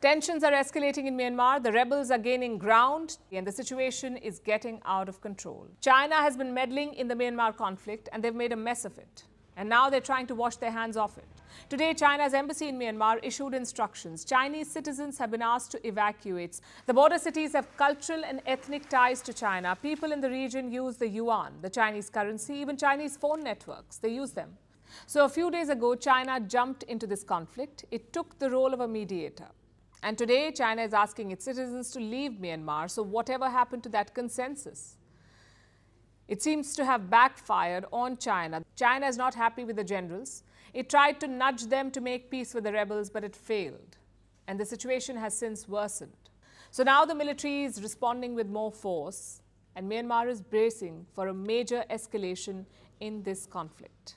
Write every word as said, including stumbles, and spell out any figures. Tensions are escalating in Myanmar, the rebels are gaining ground, and the situation is getting out of control. China has been meddling in the Myanmar conflict and they've made a mess of it. And now they're trying to wash their hands off it. Today, China's embassy in Myanmar issued instructions. Chinese citizens have been asked to evacuate. The border cities have cultural and ethnic ties to China. People in the region use the yuan, the Chinese currency, even Chinese phone networks. They use them. So a few days ago, China jumped into this conflict. It took the role of a mediator. And today, China is asking its citizens to leave Myanmar. So whatever happened to that consensus? It seems to have backfired on China. China is not happy with the generals. It tried to nudge them to make peace with the rebels, but it failed. And the situation has since worsened. So now the military is responding with more force, and Myanmar is bracing for a major escalation in this conflict.